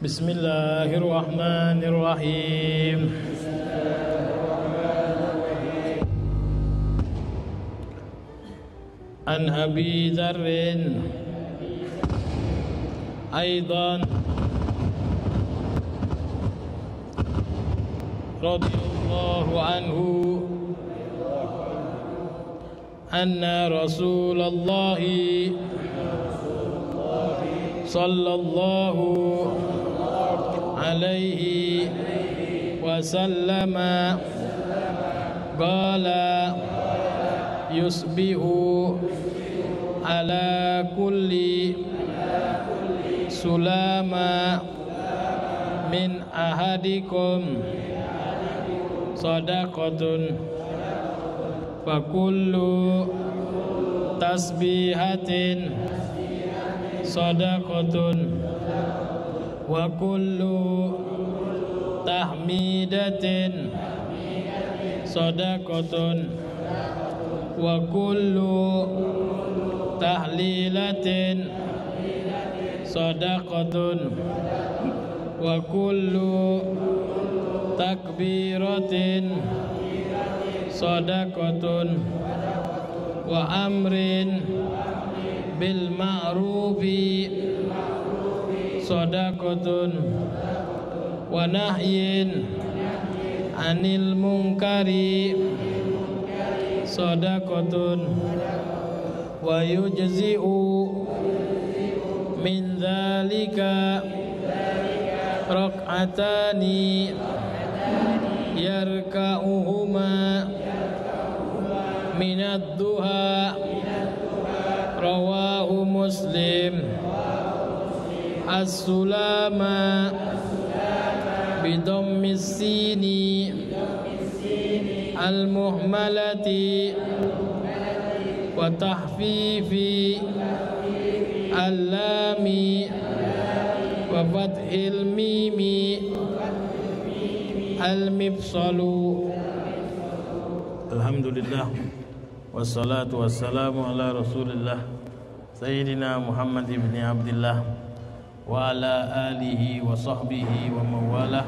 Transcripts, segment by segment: Bismillahirrahmanirrahim. An Abi Zarrin Aydan radhiyallahu anhu anna Rasulullahi sallallahu عليه وسلم قال يصبح على كل سلام من أحدكم صدقة فكل تسبيحة صدقة wa kullu tahmidatin sadaqatun wa kullu tahlilatin sadaqatun wa kullu takbiratin sadaqatun wa amrin bil ma'rufi sadaqatun wa nahyin anil munkari sadaqatun wa yujzi'u min dzalika rak'atani yarka'uhuma minad duha rawahu Muslim. As-sulama bidhammi sini al-muhmalati wa tahfifi al-lami wa fathil mimi al-mifsalu. Alhamdulillah wassalatu wassalamu ala Rasulillah Sayyidina Muhammad ibn Abdillah wa ala alihi wa sahbihi wa mawalah.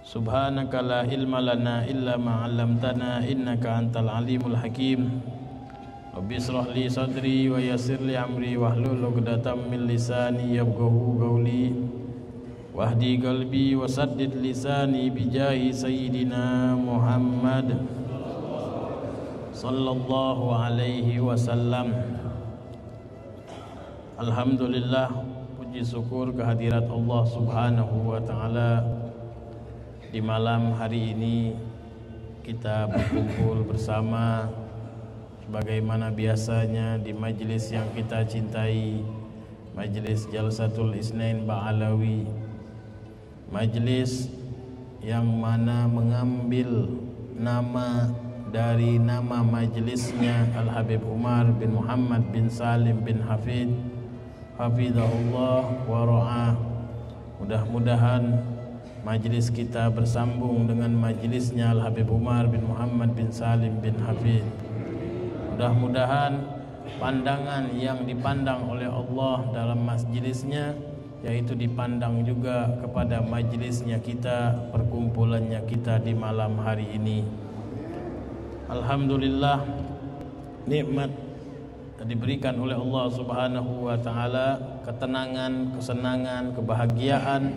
Subhanaka la ilma lana illa ma 'allamtana innaka antal alimul hakim. Rabbi shrah li sadri wa yassir li amri wahlul 'uqdatam min lisani yafqahu qawli. Wahdi qalbi wa saddid lisani bi jahi sayyidina Muhammad sallallahu alaihi wasallam. Alhamdulillah, puji syukur kehadirat Allah Subhanahu wa Ta'ala. Di malam hari ini kita berkumpul bersama sebagaimana biasanya di majelis yang kita cintai, majelis Jalsatul Isnain Ba'alawi, majelis yang mana mengambil nama dari nama majelisnya Al-Habib Umar bin Muhammad bin Salim bin Hafid hafidhahullah wa ra'ah. Mudah-mudahan majlis kita bersambung dengan majlisnya Al-Habib Umar bin Muhammad bin Salim bin Hafid. Mudah-mudahan pandangan yang dipandang oleh Allah dalam majlisnya, yaitu dipandang juga kepada majlisnya kita, perkumpulannya kita di malam hari ini. Alhamdulillah, nikmat diberikan oleh Allah Subhanahu wa Ta'ala, ketenangan, kesenangan, kebahagiaan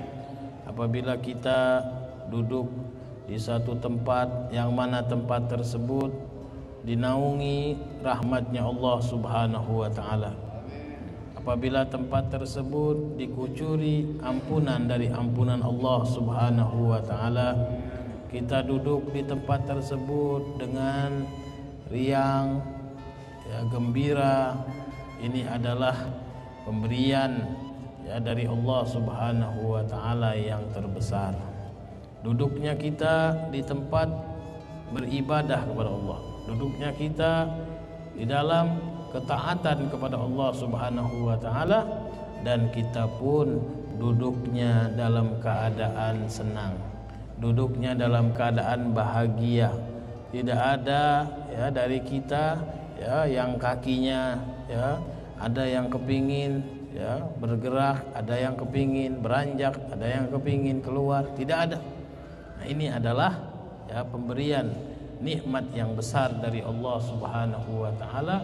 apabila kita duduk di satu tempat yang mana tempat tersebut dinaungi rahmatnya Allah Subhanahu wa Ta'ala. Apabila tempat tersebut dikucuri ampunan dari ampunan Allah Subhanahu wa Ta'ala, kita duduk di tempat tersebut dengan riang, ya, gembira. Ini adalah pemberian, ya, dari Allah Subhanahu wa Ta'ala yang terbesar. Duduknya kita di tempat beribadah kepada Allah, duduknya kita di dalam ketaatan kepada Allah Subhanahu wa Ta'ala, dan kita pun duduknya dalam keadaan senang, duduknya dalam keadaan bahagia. Tidak ada, ya, dari kita, ya, yang kakinya, ya, ada yang kepingin ya, bergerak, ada yang kepingin beranjak, ada yang kepingin keluar, tidak ada. Nah, ini adalah ya, pemberian nikmat yang besar dari Allah Subhanahu wa taala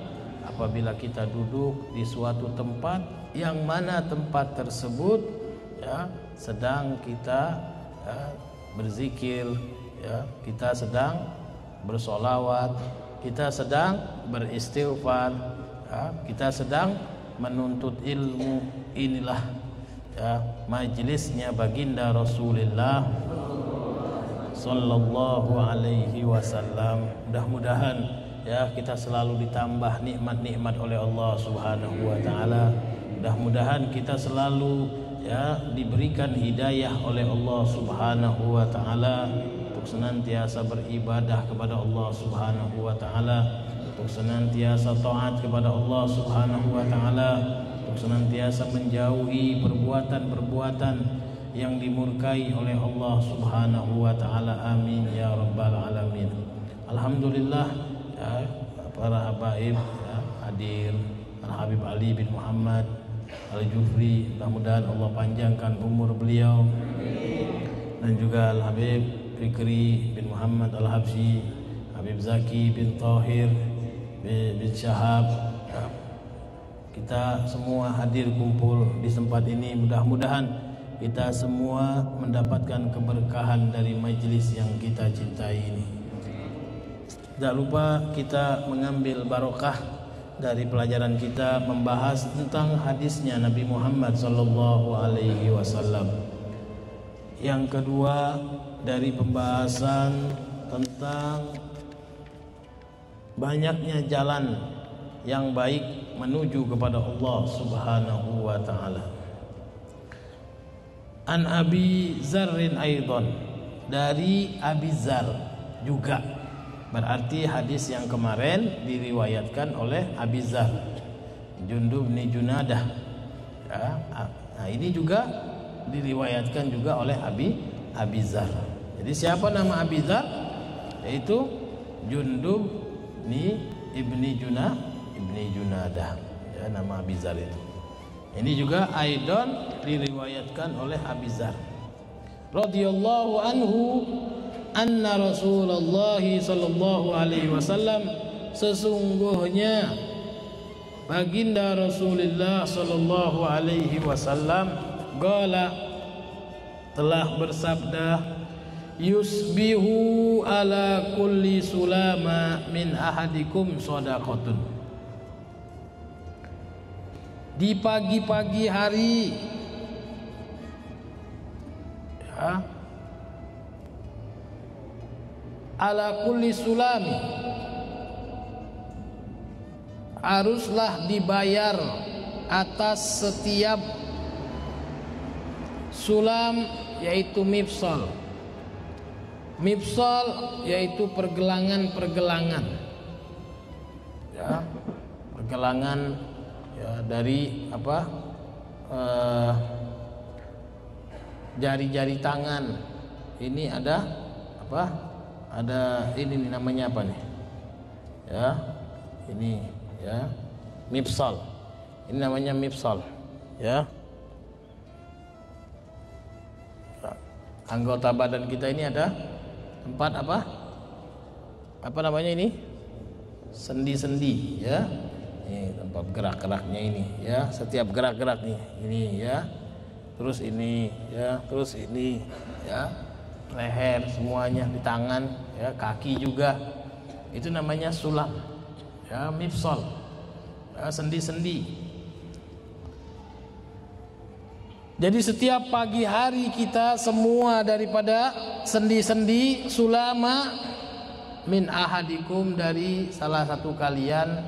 apabila kita duduk di suatu tempat yang mana tempat tersebut ya, sedang kita ya, berzikir ya, kita sedang bersolawat, kita sedang beristighfar ya, kita sedang menuntut ilmu. Inilah ya, majlisnya baginda Rasulullah sallallahu alaihi wasallam. Mudah-mudahan ya, kita selalu ditambah nikmat-nikmat oleh Allah Subhanahu wa taala. Mudah-mudahan kita selalu ya, diberikan hidayah oleh Allah Subhanahu wa taala untuk senantiasa beribadah kepada Allah Subhanahu wa taala, untuk senantiasa taat kepada Allah Subhanahu wa taala, untuk senantiasa menjauhi perbuatan-perbuatan yang dimurkai oleh Allah Subhanahu wa taala. Amin ya rabbal alamin. Alhamdulillah ya, para habaib ya, hadir Al-Habib Ali bin Muhammad Al-Jufri, mudah-mudahan Allah panjangkan umur beliau, dan juga Al-Habib Krikri bin Muhammad Al-Habsi, Habib Zaki bin Thahir bin Shahab. Kita semua hadir kumpul di tempat ini, mudah-mudahan kita semua mendapatkan keberkahan dari majelis yang kita cintai ini. Tidak lupa kita mengambil barokah dari pelajaran kita membahas tentang hadisnya Nabi Muhammad sallallahu alaihi wasallam. Yang kedua dari pembahasan tentang banyaknya jalan yang baik menuju kepada Allah Subhanahu wa taala. An Abi Zarrin Aydan, dari Abi Zar juga, berarti hadis yang kemarin diriwayatkan oleh Abi Zar Jundub bin Junadah ya, nah ini juga diriwayatkan juga oleh Abi Zar. Jadi siapa nama Abi Zar? Yaitu Jundub Ibni Junadah ya, nama Abi Zar itu. Ini juga Aidon diriwayatkan oleh Abi Zar radhiyallahu anhu, anna Rasulullah sallallahu alaihi wasallam, sesungguhnya baginda Rasulullah sallallahu alaihi wasallam qala, telah bersabda, yusbihu ala kulli sulama min ahadikum sodakotun. Di pagi-pagi hari ya, ala kulli sulami, haruslah dibayar atas setiap sulam, yaitu mifsal. Mifsal yaitu pergelangan-pergelangan ya, pergelangan ya, dari apa, jari-jari tangan ini ada apa, ada ini nih, namanya apa nih ya, ini ya mifsal, ini namanya mifsal ya. Anggota badan kita ini ada tempat apa? Apa namanya ini? Sendi-sendi ya. Ini tempat gerak-geraknya ini ya, setiap gerak-gerak nih ini ya. Terus ini ya, terus ini ya. Leher semuanya di tangan ya, kaki juga. Itu namanya sulam. Ya, mifsal. Ya, sendi-sendi. Jadi setiap pagi hari kita semua daripada sendi-sendi sulama min ahadikum, dari salah satu kalian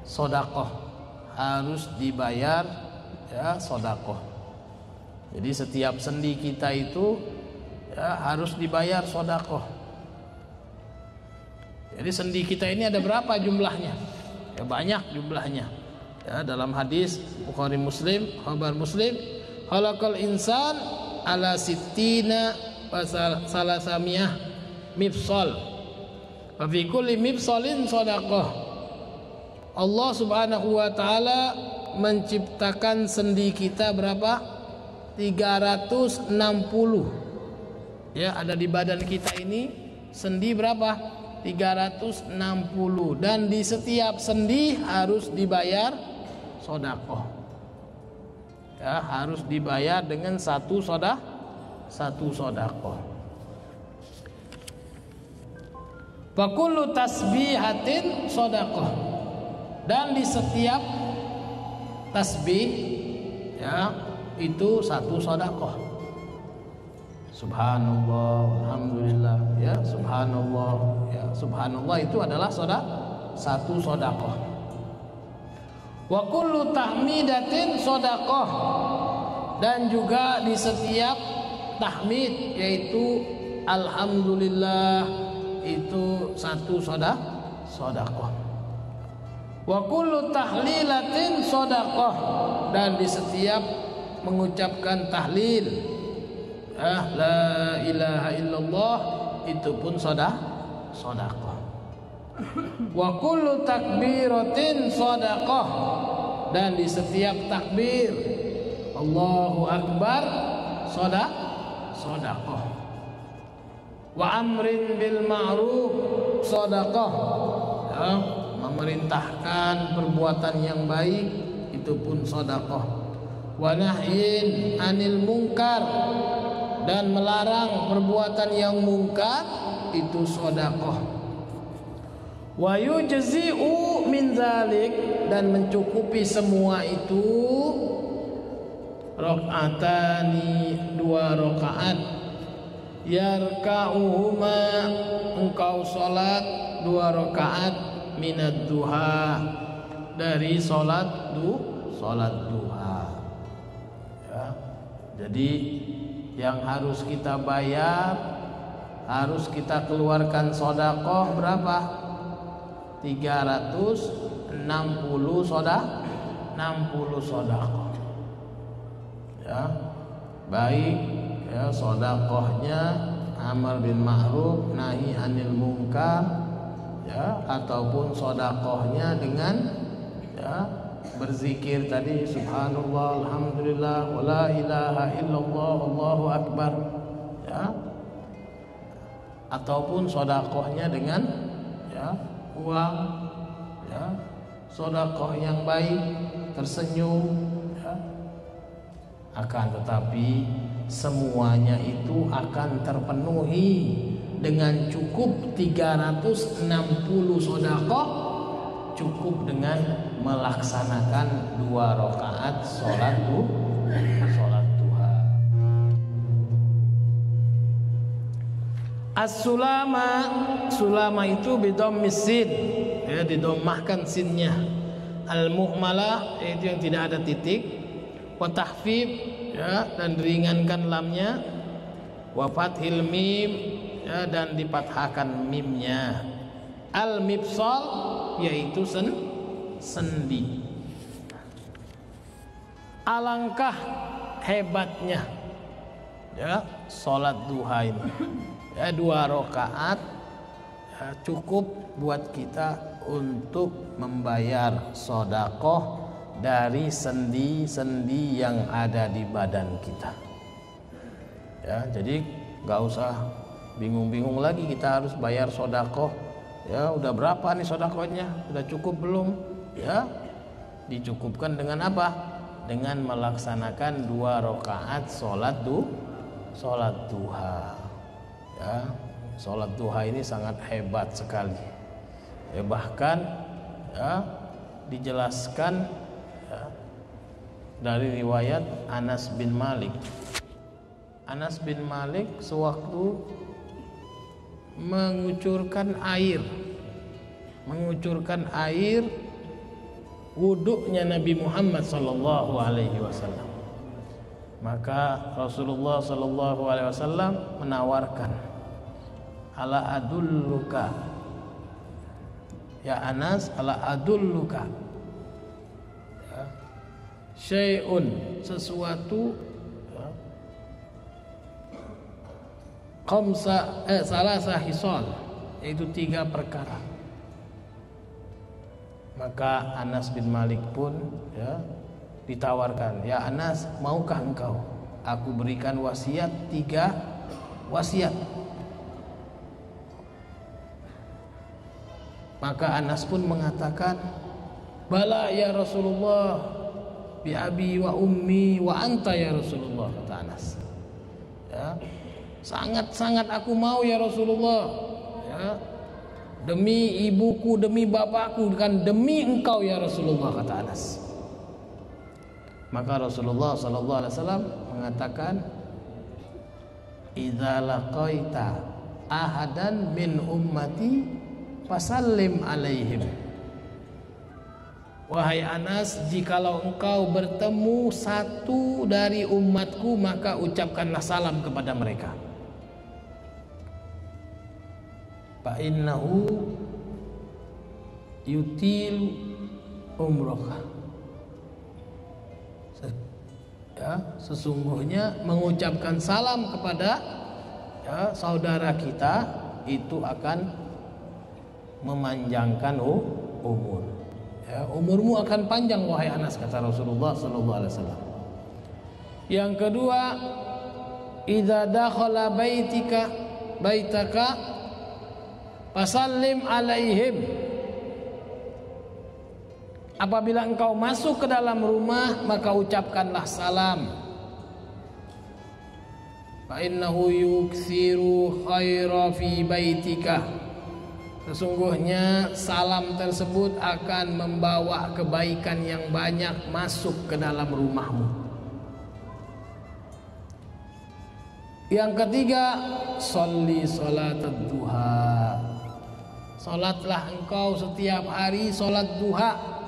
sodakoh, harus dibayar ya sodakoh. Jadi setiap sendi kita itu ya, harus dibayar sodakoh. Jadi sendi kita ini ada berapa jumlahnya? Ya, banyak jumlahnya. Ya, dalam hadis Bukhari Muslim, khabar Muslim, halakal insan ala sittina salasamiyah mifsal, wa fi kulli mifsalin sadaqah. Allah Subhanahu wa taala menciptakan sendi kita berapa? 360. Ya, ada di badan kita ini sendi berapa? 360, dan di setiap sendi harus dibayar sodakoh. Ya, harus dibayar dengan satu sodakoh. Fakullu tasbihatin sodakoh, dan di setiap tasbih, ya, itu satu sodakoh. Subhanallah, alhamdulillah, ya, subhanallah, ya, subhanallah, itu adalah satu sodakoh. Wa kullu tahmidatin sodakoh, dan juga di setiap tahmid, yaitu alhamdulillah, itu satu sodakoh. Wa kullu tahlilatin sodakoh, dan di setiap mengucapkan tahlil, la ilaha illallah, itu pun sodakoh. Wa kullu takbiratin sodakoh, dan di setiap takbir Allahu Akbar sodakoh. Wa amrin bil ma'ruf sodakoh, ya, memerintahkan perbuatan yang baik, itu pun sodakoh. Wa nahyin anil munkar, dan melarang perbuatan yang mungkar, itu sodakoh. Wa yujzi'u min zalik, dan mencukupi semua itu rakaatani, 2 rakaat, yarka'uhuma, engkau sholat 2 rakaat minad duha, dari sholat duha. Ya, jadi yang harus kita bayar, harus kita keluarkan sodakoh berapa? 360 sodakoh. Ya, baik, ya, sodakohnya amar bin ma'ruf nahi anil munkar, ya, ataupun sodakohnya dengan, ya, berzikir tadi, subhanallah, alhamdulillah, wala ilaha illallah, Allahu Akbar, ya, ataupun sodakohnya dengan, ya, uang, ya, sodakoh yang baik, tersenyum, ya. Akan tetapi semuanya itu akan terpenuhi dengan cukup 360 sodakoh, cukup dengan melaksanakan 2 rakaat sholat duha. As-sulama, sulama itu bidhammis sin, ya, didomahkan sinnya. Al-muhmala, yaitu yang tidak ada titik. Wa tahfif, ya, dan diringankan lamnya. Wa fathil mim, ya, dan dipathakan mimnya. Al-mifsal, yaitu sendi. Alangkah hebatnya, ya, sholat duha ini, ya, 2 rakaat, ya, cukup buat kita untuk membayar sodakoh dari sendi-sendi yang ada di badan kita. Ya, jadi nggak usah bingung-bingung lagi kita harus bayar sodakoh. Ya, udah berapa nih sodakohnya? Udah cukup belum? Ya, dicukupkan dengan apa? Dengan melaksanakan 2 rakaat sholat duha. Ya, sholat duha ini sangat hebat sekali. Ya, bahkan, ya, dijelaskan, ya, dari riwayat Anas bin Malik. Anas bin Malik sewaktu mengucurkan air wuduknya Nabi Muhammad SAW, maka Rasulullah SAW menawarkan, ala adulluka, ya Anas, ala adulluka, ya, syai'un, sesuatu, ya, salah sahisol, yaitu 3 perkara. Maka Anas bin Malik pun, ya, ditawarkan, "Ya Anas, maukah engkau aku berikan wasiat, 3 wasiat Maka Anas pun mengatakan, "Bala ya Rasulullah, bi abi wa ummi wa anta ya Rasulullah," kata Anas. Ya, sangat-sangat aku mau ya Rasulullah, ya, demi ibuku, demi bapakku, kan demi engkau ya Rasulullah, kata Anas. Maka Rasulullah sallallahu alaihi wasallam mengatakan, "Idza laqaita ahadan min ummati fasallim alaihim." Wahai Anas, jikalau engkau bertemu satu dari umatku, maka ucapkanlah salam kepada mereka. Fa innahu yutil umroka. Sesungguhnya mengucapkan salam kepada saudara kita itu akan memanjangkan umur. Ya, umurmu akan panjang wahai Anas, kata Rasulullah sallallahu alaihi wasallam. Yang kedua, idza dakhala baitaka fasallim alaihim. Apabila engkau masuk ke dalam rumah, maka ucapkanlah salam. Fa innahu yuksiru khaira fi baitika. Sesungguhnya salam tersebut akan membawa kebaikan yang banyak masuk ke dalam rumahmu. Yang ketiga, sholli sholatad duha. Sholatlah engkau setiap hari sholat duha.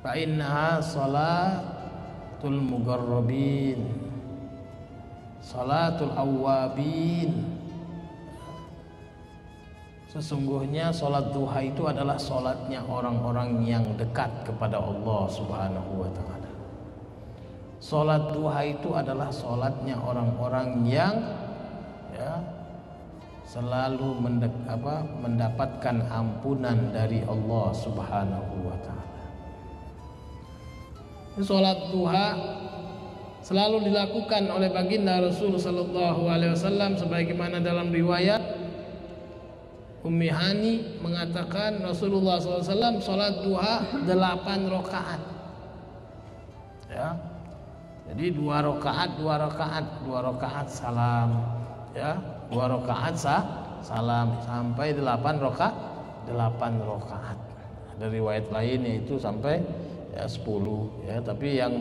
Fa innaha sholatul mugarrabin, sholatul awwabin. Sesungguhnya sholat duha itu adalah sholatnya orang-orang yang dekat kepada Allah subhanahu wa ta'ala. Sholat duha itu adalah sholatnya orang-orang yang selalu mendapatkan ampunan dari Allah subhanahu wa ta'ala. Sholat duha selalu dilakukan oleh baginda Rasul sallallahu alaihi wasallam, sebagaimana dalam riwayat Umi Hani mengatakan Rasulullah SAW sholat duha 8 rakaat. Ya, jadi 2 rakaat salam, ya, 2 rakaat salam sampai 8 rakaat. Ada riwayat lain yaitu sampai 10. Ya, tapi yang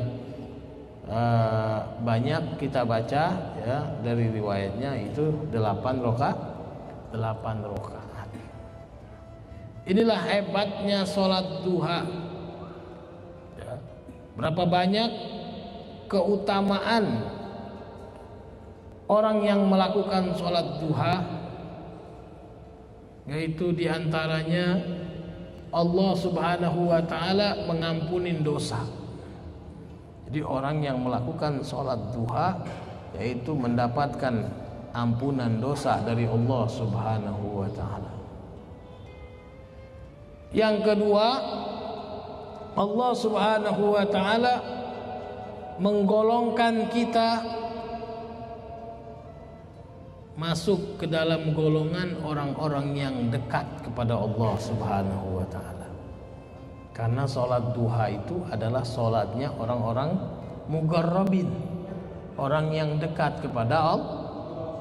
banyak kita baca ya dari riwayatnya itu 8 rakaat. Inilah hebatnya sholat duha. Berapa banyak keutamaan orang yang melakukan sholat duha, yaitu diantaranya Allah subhanahu wa ta'ala mengampuni dosa. Jadi orang yang melakukan sholat duha yaitu mendapatkan ampunan dosa dari Allah subhanahu wa ta'ala. Yang kedua, Allah subhanahu wa ta'ala menggolongkan kita masuk ke dalam golongan orang-orang yang dekat kepada Allah subhanahu wa ta'ala. Karena sholat duha itu adalah sholatnya orang-orang mugarrabin, orang yang dekat kepada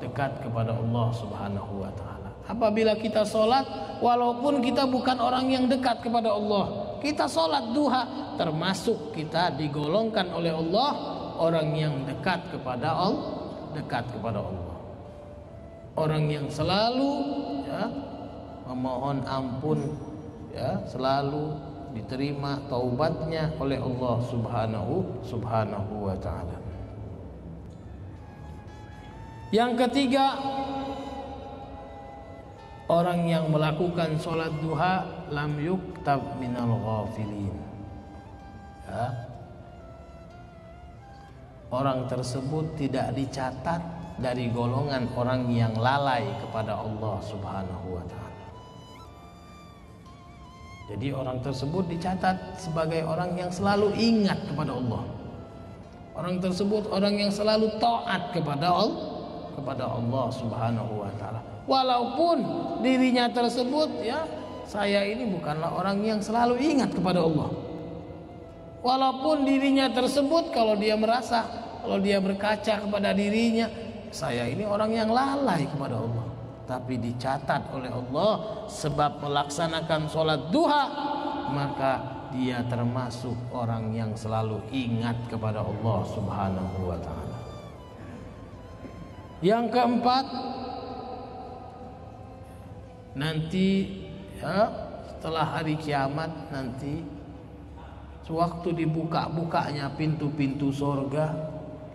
Allah subhanahu wa ta'ala. Apabila kita sholat, walaupun kita bukan orang yang dekat kepada Allah, kita sholat duha, termasuk kita digolongkan oleh Allah orang yang dekat kepada Allah, orang yang selalu memohon ampun, selalu diterima taubatnya oleh Allah subhanahu wa ta'ala. Yang ketiga, orang yang melakukan sholat duha lam yuktab minal ghafilin. Orang tersebut tidak dicatat dari golongan orang yang lalai kepada Allah subhanahu wa ta'ala. Jadi orang tersebut dicatat sebagai orang yang selalu ingat kepada Allah. Orang tersebut orang yang selalu taat kepada Allah Subhanahu wa taala. Walaupun dirinya tersebut, ya, saya ini bukanlah orang yang selalu ingat kepada Allah. Walaupun dirinya tersebut, kalau dia merasa, kalau dia berkaca kepada dirinya, saya ini orang yang lalai kepada Allah. Tapi dicatat oleh Allah sebab melaksanakan sholat duha, maka dia termasuk orang yang selalu ingat kepada Allah Subhanahu wa ta'ala. Yang keempat, nanti ya, setelah hari kiamat nanti, sewaktu dibuka-bukanya pintu-pintu sorga,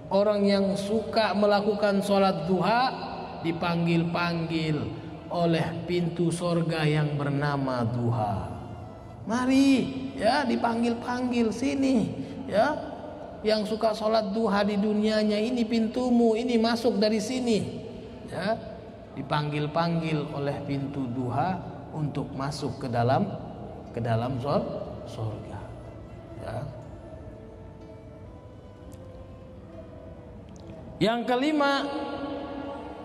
orang yang suka melakukan sholat duha dipanggil-panggil oleh pintu sorga yang bernama duha. Mari, ya, dipanggil-panggil sini, ya, yang suka sholat duha di dunianya, ini pintumu, ini masuk dari sini, ya, dipanggil-panggil oleh pintu duha untuk masuk ke dalam sorga, ya. Yang kelima,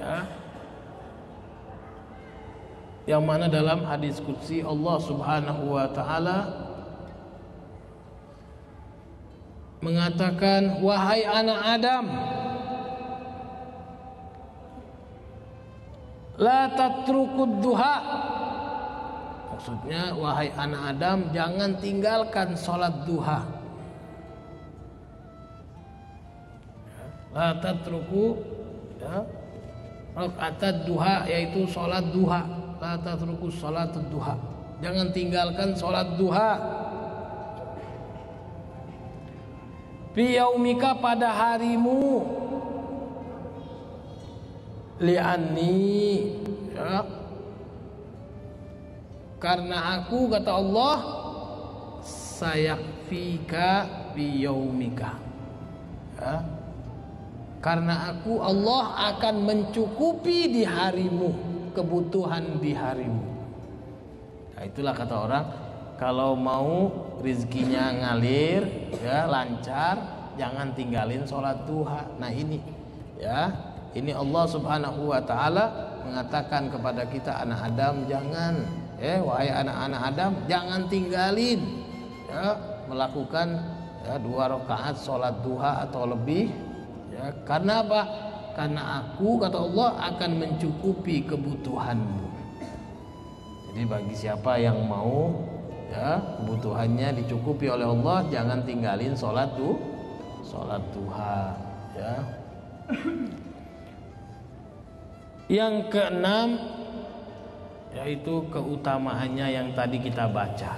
ya, yang mana dalam hadis qudsi Allah Subhanahu wa taala mengatakan, wahai anak Adam, la tatrukud duha, maksudnya wahai anak Adam, jangan tinggalkan salat duha. La tatruku, ya, rakaat duha, yaitu sholat duha. La tatruku sholat duha, jangan tinggalkan sholat duha. Fi yaumika, pada harimu, li'anni, ya, karena aku, kata Allah, sayakfika fi yaumika, ya, karena aku, Allah, akan mencukupi di harimu, kebutuhan di harimu. Nah, itulah kata orang, kalau mau rizkinya ngalir, ya, lancar, jangan tinggalin sholat duha. Nah ini, ya, ini Allah Subhanahu wa ta'ala mengatakan kepada kita, anak Adam, jangan, wahai anak-anak Adam, jangan tinggalin, ya, melakukan, ya, 2 rakaat sholat duha atau lebih. Ya, karena apa? Karena aku, kata Allah, akan mencukupi kebutuhanmu. Jadi bagi siapa yang mau, ya, kebutuhannya dicukupi oleh Allah, jangan tinggalin sholat duha, ya. Yang keenam, yaitu keutamaannya yang tadi kita baca,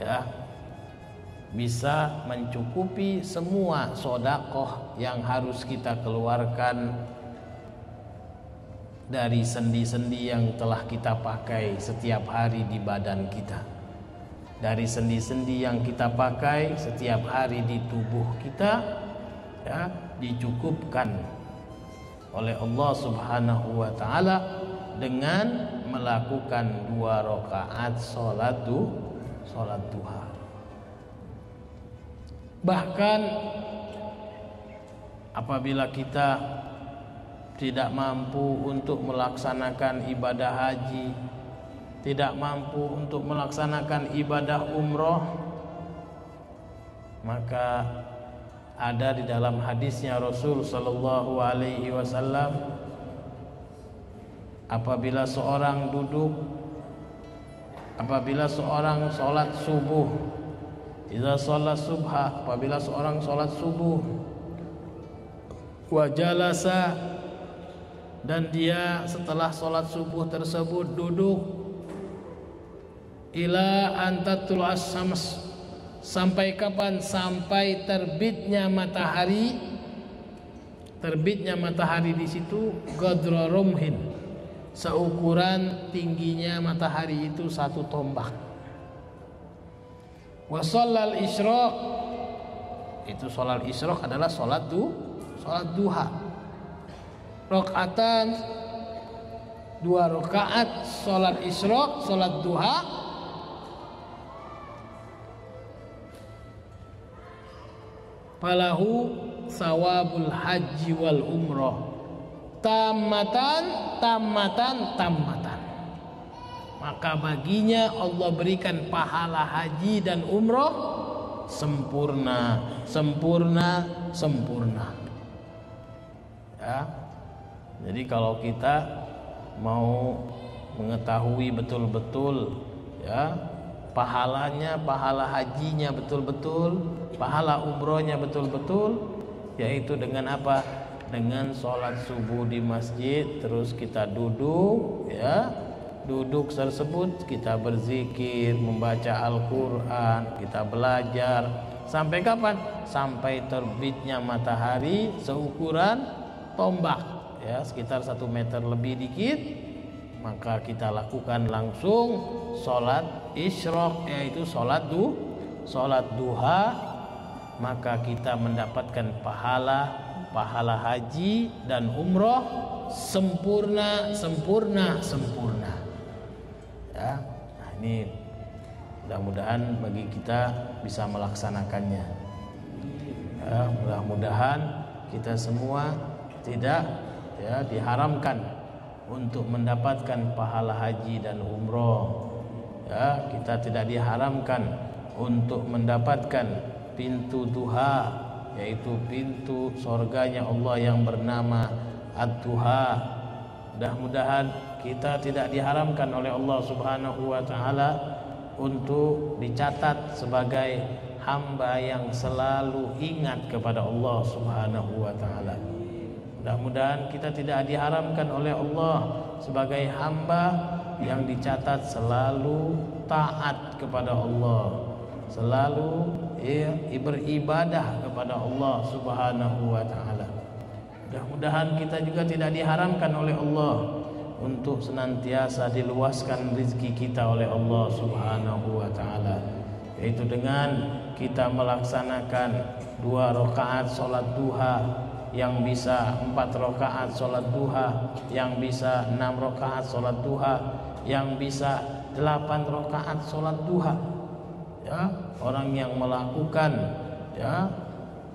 ya, bisa mencukupi semua sodakoh yang harus kita keluarkan dari sendi-sendi yang telah kita pakai setiap hari di badan kita, dari sendi-sendi yang kita pakai setiap hari di tubuh kita, ya, dicukupkan oleh Allah Subhanahu wa ta'ala dengan melakukan 2 rakaat sholat duha. Bahkan apabila kita tidak mampu untuk melaksanakan ibadah haji, tidak mampu untuk melaksanakan ibadah umroh, maka ada di dalam hadisnya Rasul Sallallahu Alaihi Wasallam, apabila seorang sholat subuh, idza shalla subha, apabila seorang sholat subuh, wa jalasa, dan dia setelah sholat subuh tersebut duduk, ila anta tul'as syams, sampai kapan? Sampai terbitnya matahari di situ, qadra rumhin, seukuran tingginya matahari itu 1 tombak. Wa sholal isyraq, itu sholal isyraq adalah sholat duha, rakaatan, 2 rakaat sholat isyraq, sholat duha, falahu sawabul haji wal umrah tammatan. Maka baginya Allah berikan pahala haji dan umrah sempurna. Ya. Jadi kalau kita mau mengetahui betul-betul ya pahalanya, pahala hajinya betul-betul, pahala umrohnya betul-betul, yaitu dengan apa? Dengan sholat subuh di masjid, terus kita duduk ya. Duduk tersebut kita berzikir, membaca Al-Quran, kita belajar. Sampai kapan? Sampai terbitnya matahari seukuran tombak ya, sekitar 1 meter lebih dikit. Maka kita lakukan langsung sholat isyraq, yaitu sholat duha. Maka kita mendapatkan pahala haji dan umroh sempurna. Ya, nah ini mudah-mudahan bagi kita bisa melaksanakannya. Ya, mudah-mudahan kita semua tidak ya diharamkan untuk mendapatkan pahala haji dan umroh. Ya, kita tidak diharamkan untuk mendapatkan pintu duha, yaitu pintu surganya Allah yang bernama Ad-Duha. Mudah-mudahan kita tidak diharamkan oleh Allah Subhanahu wa ta'ala untuk dicatat sebagai hamba yang selalu ingat kepada Allah Subhanahu wa ta'ala. Mudah-mudahan kita tidak diharamkan oleh Allah sebagai hamba yang dicatat selalu taat kepada Allah, selalu beribadah kepada Allah Subhanahu wa ta'ala. Mudah-mudahan kita juga tidak diharamkan oleh Allah untuk senantiasa diluaskan rezeki kita oleh Allah Subhanahu wa ta'ala, yaitu dengan kita melaksanakan 2 rakaat sholat duha, yang bisa 4 rakaat sholat duha, yang bisa 6 rakaat sholat duha, yang bisa 8 rakaat sholat duha. Ya, orang yang melakukan ya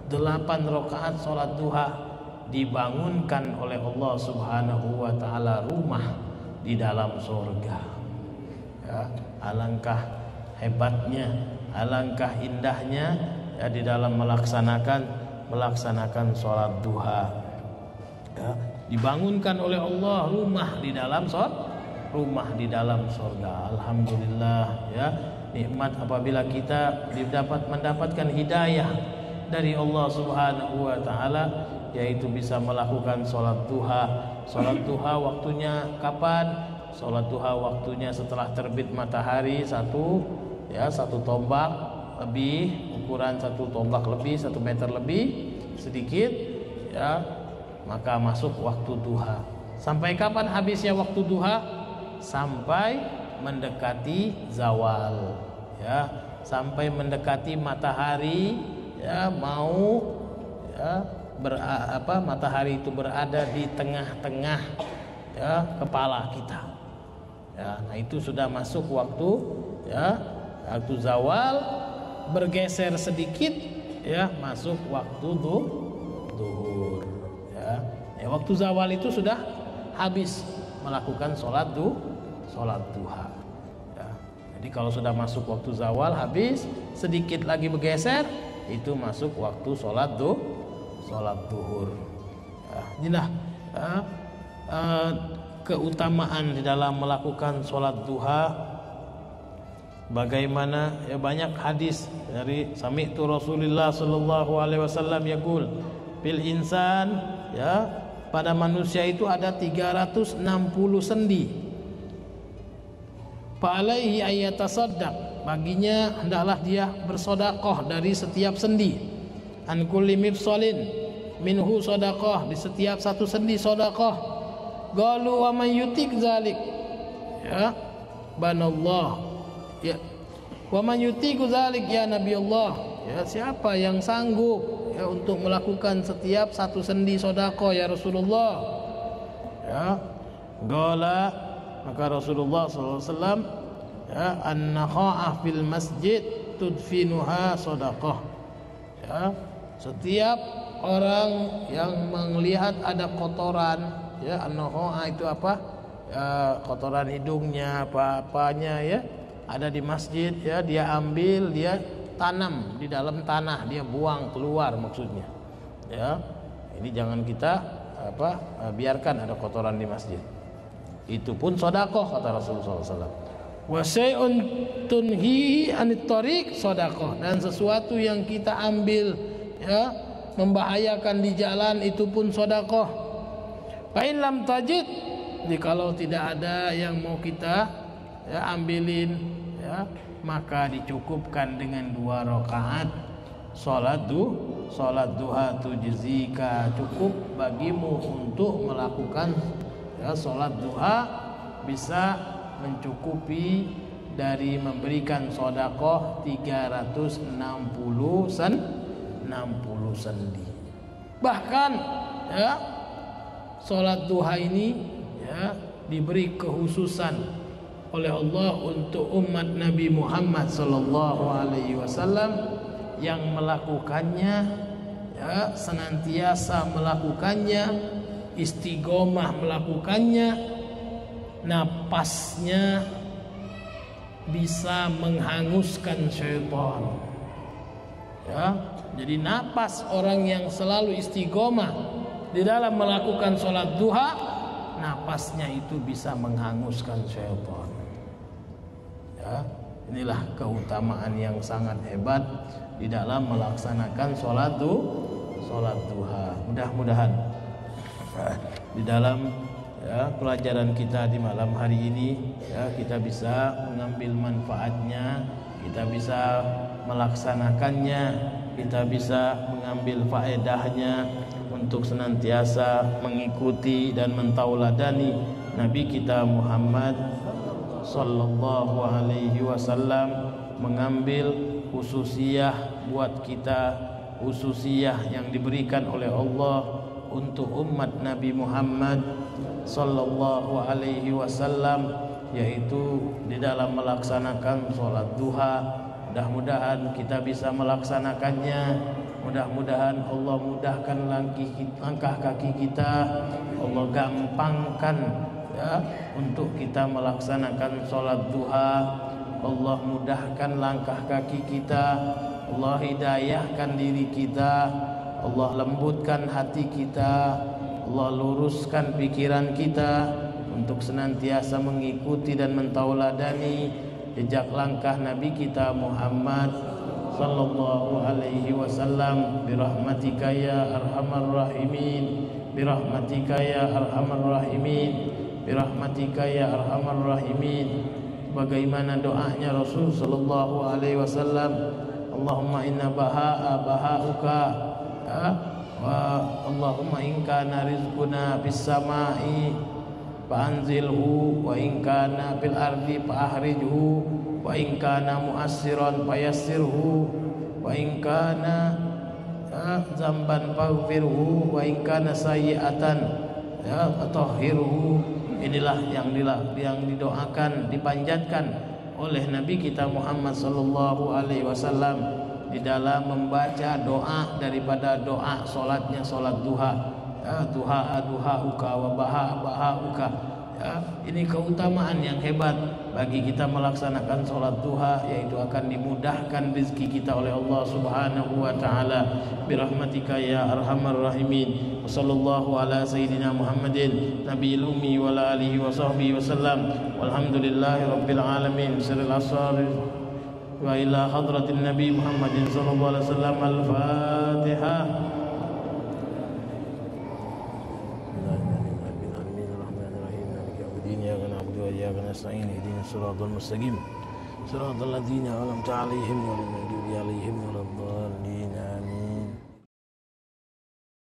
8 rakaat sholat duha dibangunkan oleh Allah Subhanahu wa ta'ala rumah di dalam surga. Ya, alangkah hebatnya, alangkah indahnya ya, di dalam melaksanakan sholat duha. Ya, dibangunkan oleh Allah rumah di dalam surga. Alhamdulillah ya, nikmat apabila kita mendapatkan hidayah dari Allah Subhanahu wa ta'ala, yaitu bisa melakukan sholat duha. Sholat duha waktunya kapan? Sholat duha waktunya setelah terbit matahari satu tombak lebih, ukuran 1 tombak lebih, 1 meter lebih sedikit ya, maka masuk waktu duha. Sampai kapan habisnya waktu duha? Sampai mendekati zawal ya, sampai mendekati matahari ya, mau ya matahari itu berada di tengah-tengah ya, kepala kita. Ya, nah itu sudah masuk waktu zawal, bergeser sedikit ya masuk waktu zuhur. Ya. Ya, waktu zawal itu sudah habis melakukan sholat duha. Ya. Jadi kalau sudah masuk waktu zawal habis, sedikit lagi bergeser itu masuk waktu sholat duhur. Ya, inilah keutamaan di dalam melakukan sholat duha. Bagaimana ya, banyak hadis dari sami'tu Rasulullah sallallahu alaihi wasallam yaqul bil insan ya, pada manusia itu ada 360 sendi. Fa alaihi ayatasaddaq, baginya hendaklah dia bersedekah dari setiap sendi. An kulli mifsalin minhu sadaqah, di setiap 1 sendi sadaqah. Qalu wa man yutik zalik ya banallah ya, wa man yutiku zalik ya Nabi Allah, ya siapa yang sanggup ya untuk melakukan setiap 1 sendi sadaqah ya Rasulullah. Ya qala, maka Rasulullah sallallahu alaihi wasallam ya an-nakha'ah fil masjid tudfinuha sadaqah. Ya, Setiap orang yang melihat ada kotoran, ya, an-nuhu'a itu apa? Kotoran hidungnya, apa-apanya, ya, ada di masjid, ya, dia ambil, dia tanam di dalam tanah, dia buang keluar maksudnya, ya. Ini jangan kita apa? Biarkan ada kotoran di masjid. Itu pun sedekah kata Rasulullah SAW. Wa syai'un tunhihi anit tariq sedekah, dan sesuatu yang kita ambil, ya, membahayakan di jalan itu pun sedekah. Fa in lam tajid, jikalau tidak ada yang mau kita, ya, ambilin, ya, maka dicukupkan dengan 2 rakaat salat duha tujzika, cukup bagimu untuk melakukan, ya, salat duha, bisa mencukupi dari memberikan sedekah 360 sendi. Bahkan, ya, salat duha ini, ya, diberi kehususan oleh Allah untuk umat Nabi Muhammad sallallahu alaihi wasallam yang melakukannya, ya, senantiasa melakukannya, istiqomah melakukannya, napasnya bisa menghanguskan syaitan, ya. Jadi napas orang yang selalu istiqomah di dalam melakukan sholat duha, napasnya itu bisa menghanguskan syaitan, ya. Inilah keutamaan yang sangat hebat di dalam melaksanakan sholat duha. Mudah-mudahan di dalam, ya, pelajaran kita di malam hari ini, ya, kita bisa mengambil manfaatnya, kita bisa melaksanakannya, kita bisa mengambil faedahnya untuk senantiasa mengikuti dan mentauladani Nabi kita Muhammad sallallahu alaihi wasallam, mengambil khususiyah buat kita, khususiyah yang diberikan oleh Allah untuk umat Nabi Muhammad sallallahu alaihi wasallam, yaitu di dalam melaksanakan sholat duha. Mudah-mudahan kita bisa melaksanakannya. Mudah-mudahan Allah mudahkan langkah kaki kita, Allah gampangkan, ya, untuk kita melaksanakan sholat duha. Allah mudahkan langkah kaki kita, Allah hidayahkan diri kita, Allah lembutkan hati kita, Allah luruskan pikiran kita untuk senantiasa mengikuti dan mentauladani jejak langkah Nabi kita Muhammad sallallahu alaihi wasallam. Birahmatika ya arhamar rahimin, birahmatika ya arhamar rahimin, birahmatika ya arhamar rahimin. Bagaimana doanya Rasul sallallahu alaihi wasallam? Allahumma inna baha'a baha'uka, wa Allahumma in kana rizquna bis samai fa anzilhu, wa in kana fil ardi fa ahrijhu, wa in kana mu'assiran fa yassirhu, wa in kana dzamban faghfirhu, wa in kana sayyi'atan fatahhirhu. Inilah yang didoakan, dipanjatkan oleh Nabi kita Muhammad sallallahu alaihi wasallam di dalam membaca doa daripada doa solatnya, solat duha, ya, duha uka wabaha uka, ya. Ini keutamaan yang hebat bagi kita melaksanakan solat duha, yaitu akan dimudahkan rezeki kita oleh Allah Subhanahu wa taala. Birahmatika ya arhamar rahimin. Wassallallahu ala sayyidina Muhammadin nabiyil ummi wa ala alihi wa sahbihi wasallam. Walhamdulillahirabbil alamin. Sirrul asrar wa ila hadratin Nabi Muhammadin sallallahu alaihi wasallam. Al-Fatihah. Bismillahirrahmanirrahim.